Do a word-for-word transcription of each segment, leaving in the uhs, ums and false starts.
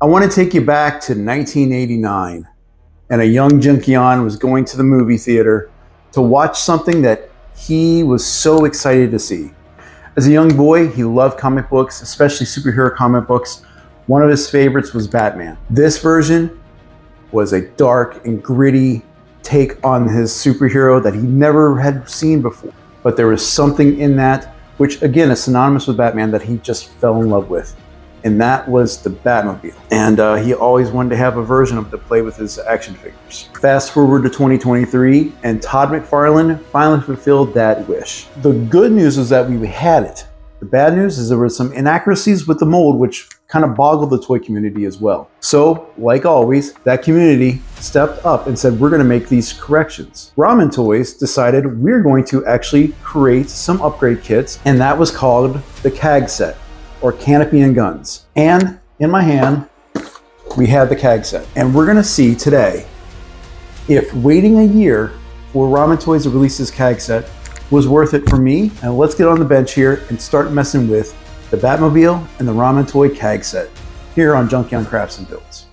I want to take you back to nineteen eighty-nine, and a young Junkion was going to the movie theater to watch something that he was so excited to see. As a young boy, he loved comic books, especially superhero comic books. One of his favorites was Batman. This version was a dark and gritty take on his superhero that he never had seen before. But there was something in that, which again is synonymous with Batman, that he just fell in love with. And that was the Batmobile. And uh, he always wanted to have a version of it to play with his action figures. Fast forward to twenty twenty-three, and Todd McFarlane finally fulfilled that wish. The good news is that we had it. The bad news is there were some inaccuracies with the mold, which kind of boggled the toy community as well. So, like always, that community stepped up and said, we're gonna make these corrections. Ramen Toys decided we're going to actually create some upgrade kits, and that was called the C A G Set, or Canopy and Guns. And in my hand, we had the C A G Set. And we're gonna see today if waiting a year for Ramen Toys to release this C A G Set was worth it for me. And let's get on the bench here and start messing with the Batmobile and the Ramen Toy C A G Set here on Junkion Crafts and Builds.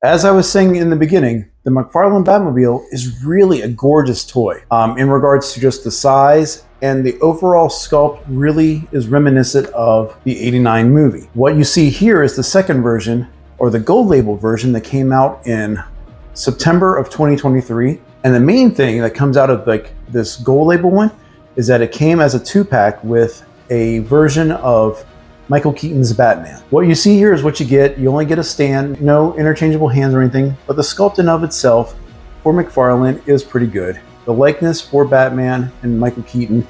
As I was saying in the beginning, the McFarlane Batmobile is really a gorgeous toy um, in regards to just the size, and the overall sculpt really is reminiscent of the eighty-nine movie. What you see here is the second version, or the gold label version, that came out in September of twenty twenty-three. And the main thing that comes out of like this gold label one is that it came as a two-pack with a version of Michael Keaton's Batman. What you see here is what you get. You only get a stand, no interchangeable hands or anything, but the sculpt in of itself for McFarlane is pretty good. The likeness for Batman and Michael Keaton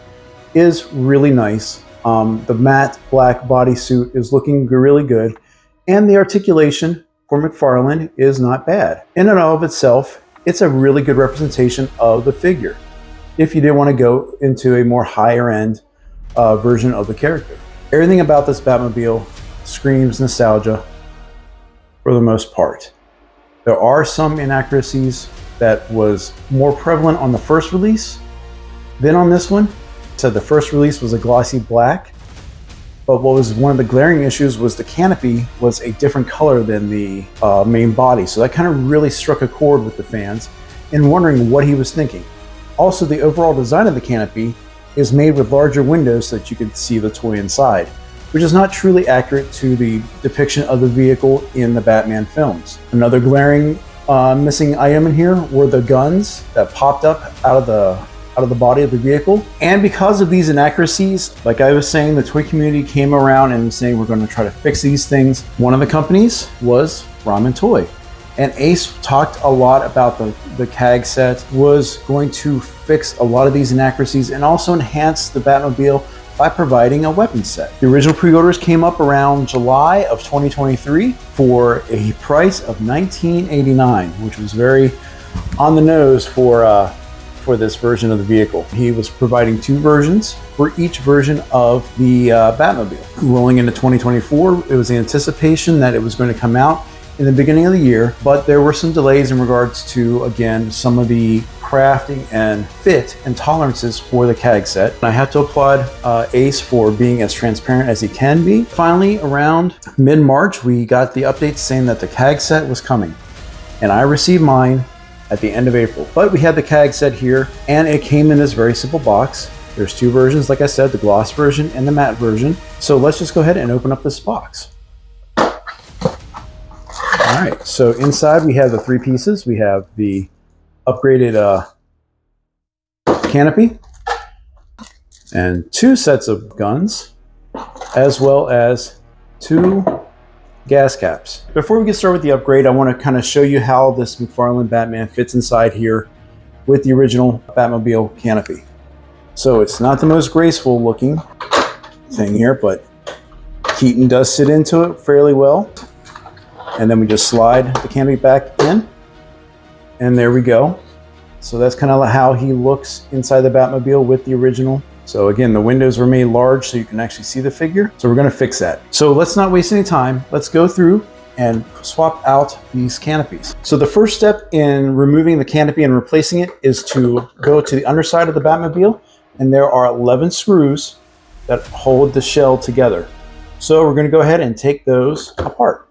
is really nice. Um, the matte black bodysuit is looking really good, and the articulation for McFarlane is not bad. In and of itself, it's a really good representation of the figure if you did want to go into a more higher end uh, version of the character. Everything about this Batmobile screams nostalgia for the most part. There are some inaccuracies that was more prevalent on the first release than on this one. So the first release was a glossy black, but what was one of the glaring issues was the canopy was a different color than the uh, main body. So that kind of really struck a chord with the fans in wondering what he was thinking. Also, the overall design of the canopy is made with larger windows so that you can see the toy inside, which is not truly accurate to the depiction of the vehicle in the Batman films. Another glaring uh, missing item in here were the guns that popped up out of the out of the body of the vehicle. And because of these inaccuracies, like I was saying, the toy community came around and saying we're going to try to fix these things. One of the companies was Ramen Toy, and Ace talked a lot about the, the C A G Set was going to fix a lot of these inaccuracies and also enhance the Batmobile by providing a weapon set. The original pre-orders came up around July of twenty twenty-three for a price of nineteen eighty-nine, which was very on the nose for, uh, for this version of the vehicle. He was providing two versions for each version of the uh, Batmobile. Rolling into twenty twenty-four, it was the anticipation that it was going to come out in the beginning of the year, but there were some delays in regards to, again, some of the crafting and fit and tolerances for the C A G Set. And I have to applaud uh, Ace for being as transparent as he can be. Finally, around mid-March, we got the update saying that the C A G Set was coming, and I received mine at the end of April. But we had the C A G Set here, and it came in this very simple box. There's two versions, like I said, the gloss version and the matte version. So let's just go ahead and open up this box. All right, so inside we have the three pieces. We have the upgraded uh, canopy and two sets of guns, as well as two gas caps. Before we get started with the upgrade, I want to kind of show you how this McFarlane Batman fits inside here with the original Batmobile canopy. So it's not the most graceful looking thing here, but Keaton does sit into it fairly well. And then we just slide the canopy back in, and there we go. So that's kind of how he looks inside the Batmobile with the original So again, the windows were made large so you can actually see the figure. So we're gonna fix that. So let's not waste any time. Let's go through and swap out these canopies. So the first step in removing the canopy and replacing it is to go to the underside of the Batmobile, and there are eleven screws that hold the shell together. So we're gonna go ahead and take those apart.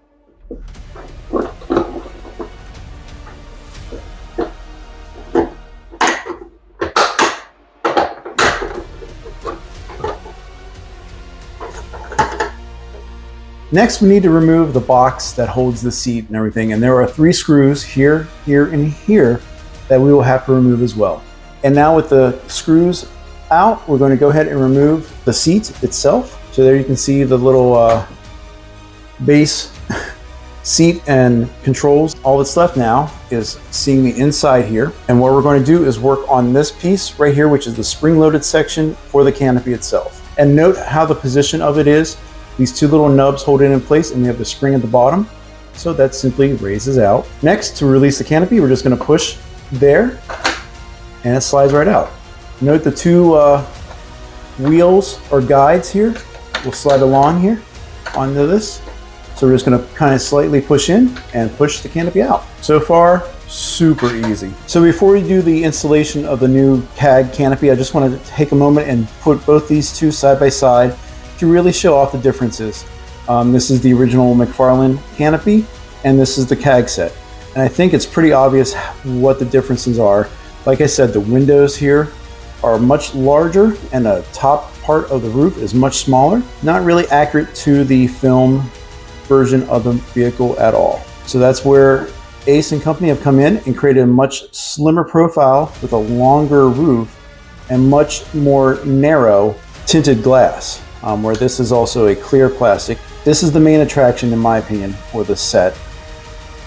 Next, we need to remove the box that holds the seat and everything, and there are three screws here, here, and here that we will have to remove as well. And now with the screws out, we're going to go ahead and remove the seat itself. So there you can see the little uh, base seat and controls. All that's left now is seeing the inside here. And what we're going to do is work on this piece right here, which is the spring-loaded section for the canopy itself. And note how the position of it is. These two little nubs hold it in place, and we have the spring at the bottom. So that simply raises out. Next, to release the canopy, we're just gonna push there, and it slides right out. Note the two uh, wheels or guides here will slide along here onto this. So we're just gonna kind of slightly push in and push the canopy out. So far, super easy. So before we do the installation of the new C A G canopy, I just wanted to take a moment and put both these two side by side to really show off the differences. Um, this is the original McFarlane canopy, and this is the C A G set. And I think it's pretty obvious what the differences are. Like I said, the windows here are much larger, and the top part of the roof is much smaller. Not really accurate to the film version of the vehicle at all. So that's where Ace and company have come in and created a much slimmer profile with a longer roof and much more narrow tinted glass. Um, where this is also a clear plastic. This is the main attraction, in my opinion, for this set.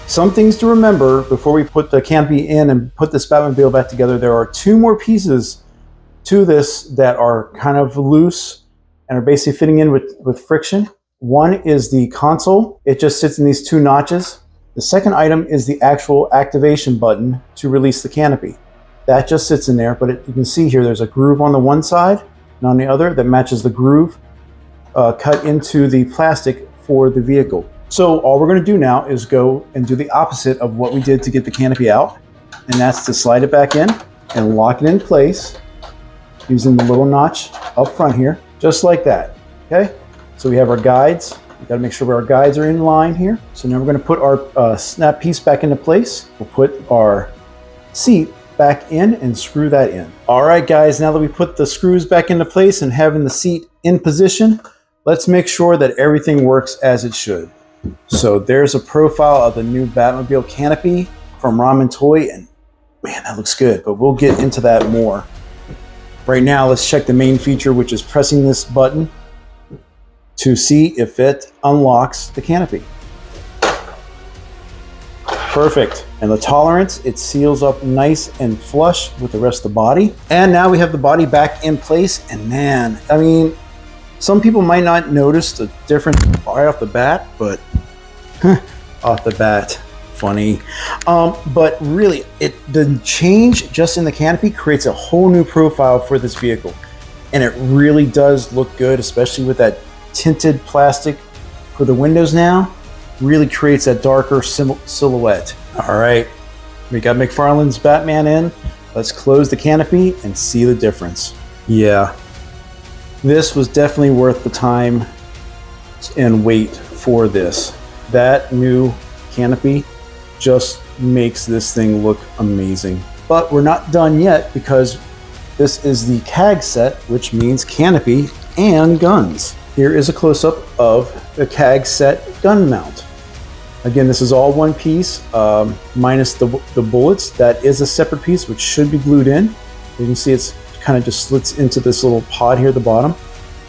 Some things to remember before we put the canopy in and put this Batmobile back together. There are two more pieces to this that are kind of loose and are basically fitting in with, with friction. One is the console. It just sits in these two notches. The second item is the actual activation button to release the canopy. That just sits in there, but it, you can see here there's a groove on the one side and on the other that matches the groove uh, cut into the plastic for the vehicle. So all we're gonna do now is go and do the opposite of what we did to get the canopy out, and that's to slide it back in and lock it in place using the little notch up front here, just like that, okay? So we have our guides. We gotta make sure our guides are in line here. So now we're gonna put our uh, snap piece back into place. We'll put our seat back in and screw that in. All right, guys, now that we put the screws back into place and having the seat in position, let's make sure that everything works as it should. So there's a profile of the new Batmobile canopy from Ramen Toy, and man, that looks good, but we'll get into that more. Right now, let's check the main feature, which is pressing this button to see if it unlocks the canopy. Perfect. And the tolerance, it seals up nice and flush with the rest of the body. And now we have the body back in place. And man, I mean, some people might not notice the difference right off the bat, but huh, off the bat, funny. Um, but really, it the change just in the canopy creates a whole new profile for this vehicle. And it really does look good, especially with that tinted plastic for the windows now. Really creates that darker silhouette. All right, we got McFarlane's Batman in. Let's close the canopy and see the difference. Yeah, this was definitely worth the time and wait for this. That new canopy just makes this thing look amazing. But we're not done yet, because this is the C A G set, which means canopy and guns. Here is a close-up of the C A G set gun mount. Again, this is all one piece, um, minus the, the bullets. That is a separate piece, which should be glued in. You can see it's kind of just slits into this little pod here at the bottom.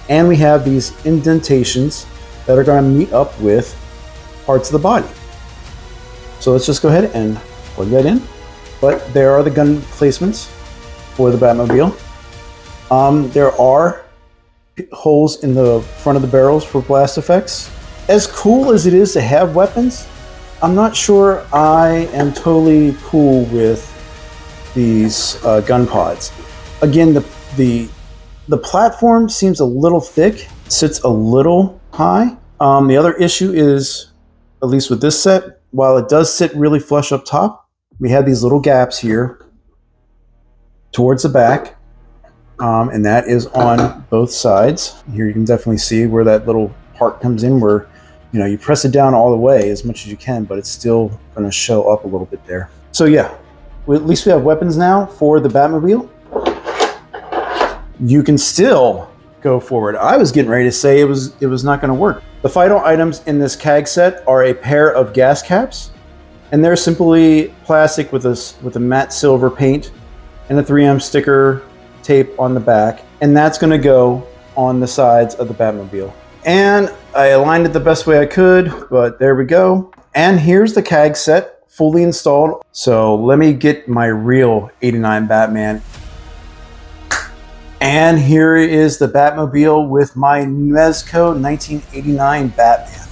And we have these indentations that are gonna meet up with parts of the body. So let's just go ahead and plug that in. But there are the gun placements for the Batmobile. Um, there are holes in the front of the barrels for blast effects. As cool as it is to have weapons, I'm not sure I am totally cool with these uh, gun pods. Again, the, the The platform seems a little thick, sits a little high. Um, the other issue is, at least with this set, while it does sit really flush up top, we have these little gaps here towards the back, um, and that is on both sides. Here you can definitely see where that little part comes in where, you know, you press it down all the way as much as you can, but it's still gonna show up a little bit there. So yeah, we, at least we have weapons now for the Batmobile. You can still go forward. I was getting ready to say it was it was not going to work. The final items in this C A G set are a pair of gas caps, and they're simply plastic with a, with a matte silver paint and a three M sticker tape on the back, and that's going to go on the sides of the Batmobile. And I aligned it the best way I could, but there we go. And here's the C A G set fully installed. So let me get my real eighty-nine Batman. And here is the Batmobile with my Mezco nineteen eighty-nine Batman.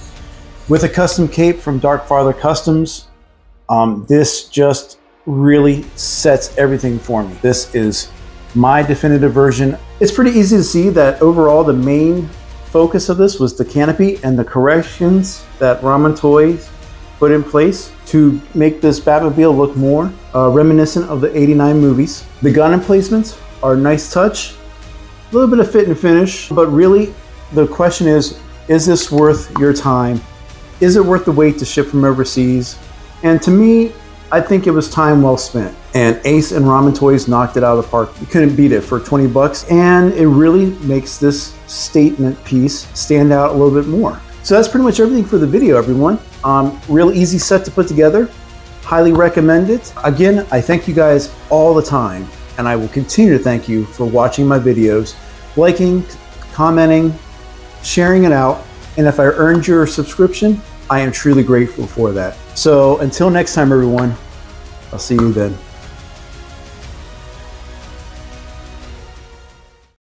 With a custom cape from Dark Father Customs, um, this just really sets everything for me. This is my definitive version. It's pretty easy to see that overall the main focus of this was the canopy and the corrections that Ramen Toys put in place to make this Batmobile look more uh, reminiscent of the eighty-nine movies. The gun emplacements are a nice touch. A little bit of fit and finish, but really the question is, is this worth your time? Is it worth the wait to ship from overseas? And to me, I think it was time well spent. And Ace and Ramen Toys knocked it out of the park. You couldn't beat it for twenty bucks. And it really makes this statement piece stand out a little bit more. So that's pretty much everything for the video, everyone. Um, real easy set to put together. Highly recommend it. Again, I thank you guys all the time. And I will continue to thank you for watching my videos, liking, commenting, sharing it out. And if I earned your subscription, I am truly grateful for that. So until next time, everyone, I'll see you then.